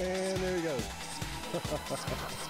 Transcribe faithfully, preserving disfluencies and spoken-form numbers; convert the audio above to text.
And there he goes.